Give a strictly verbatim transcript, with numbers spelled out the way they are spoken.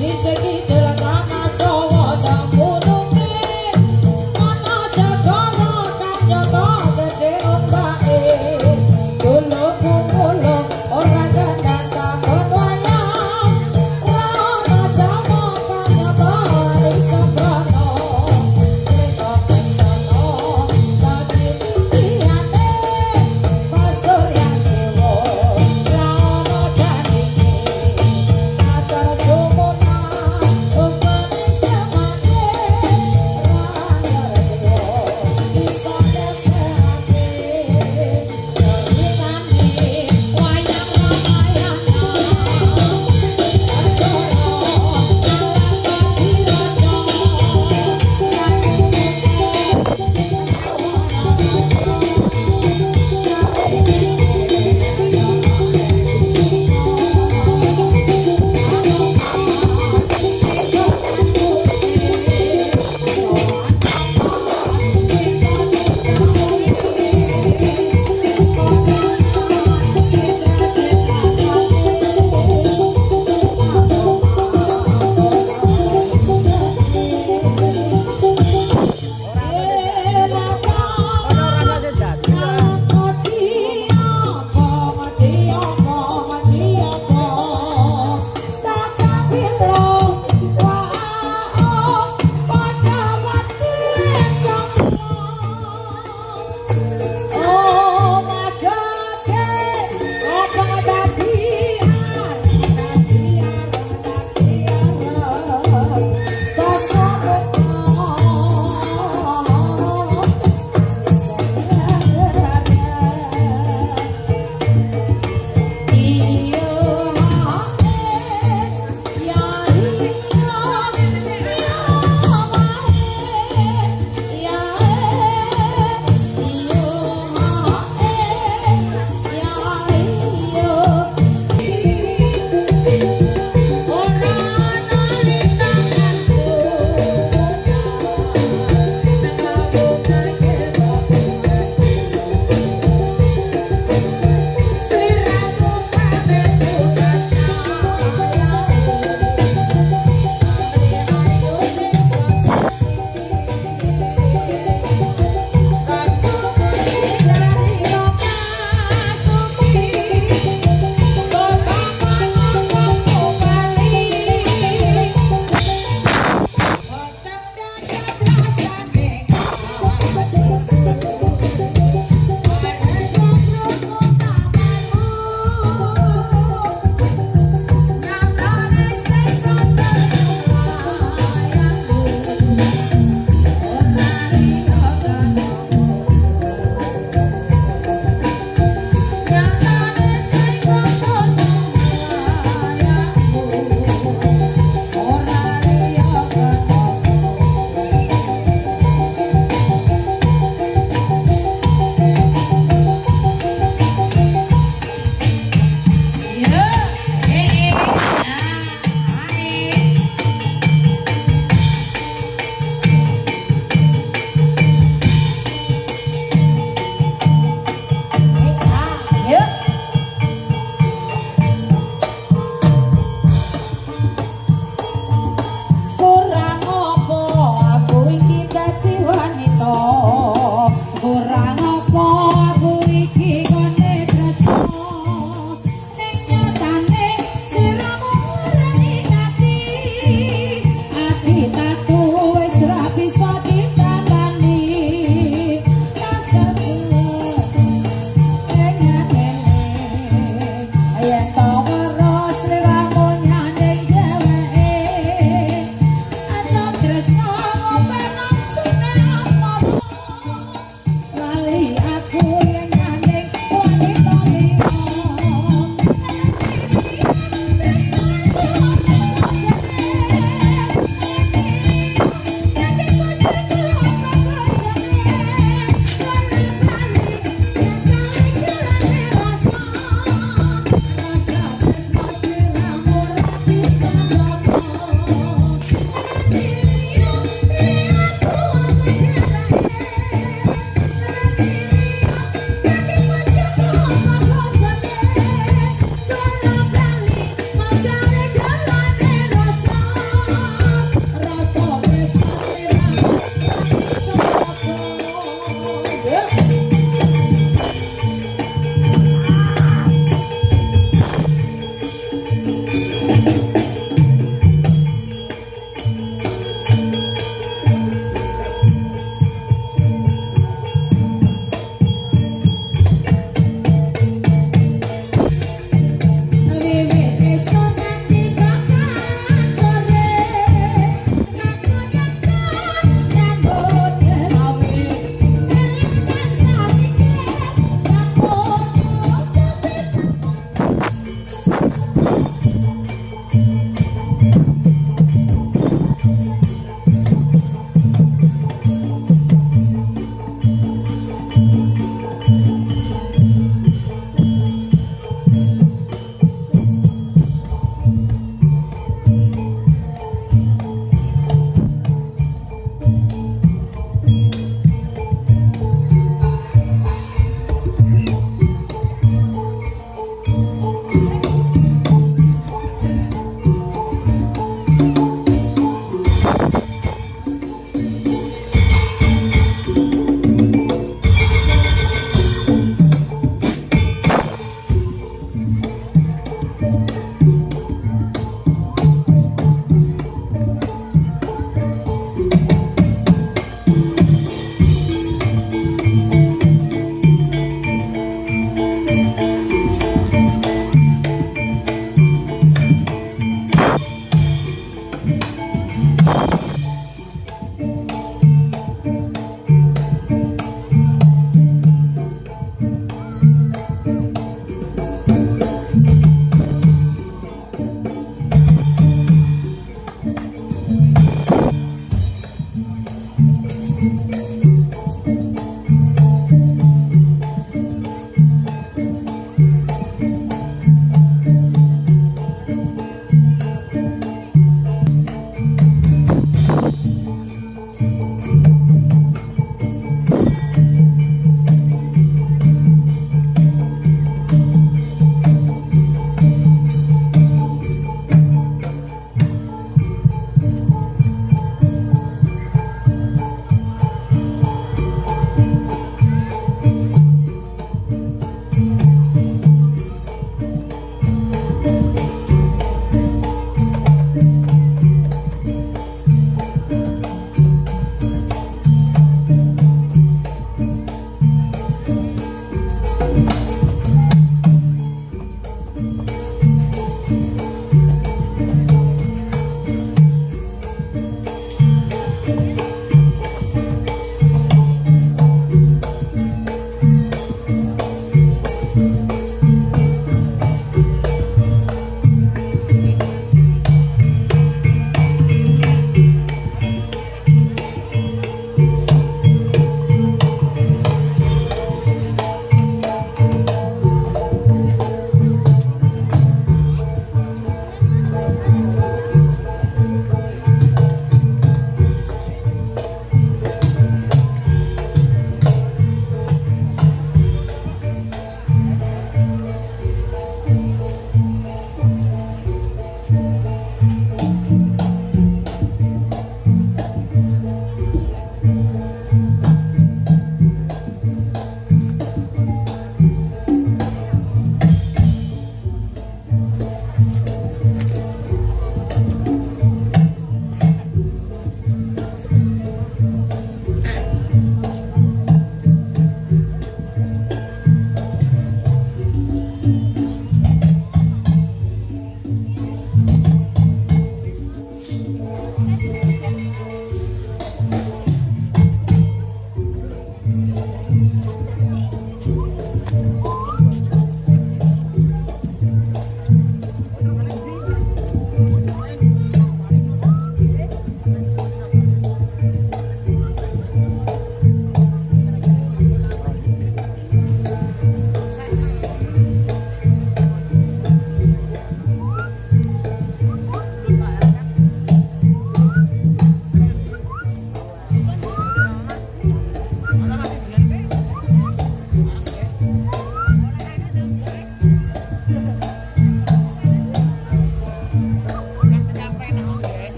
Sisa kita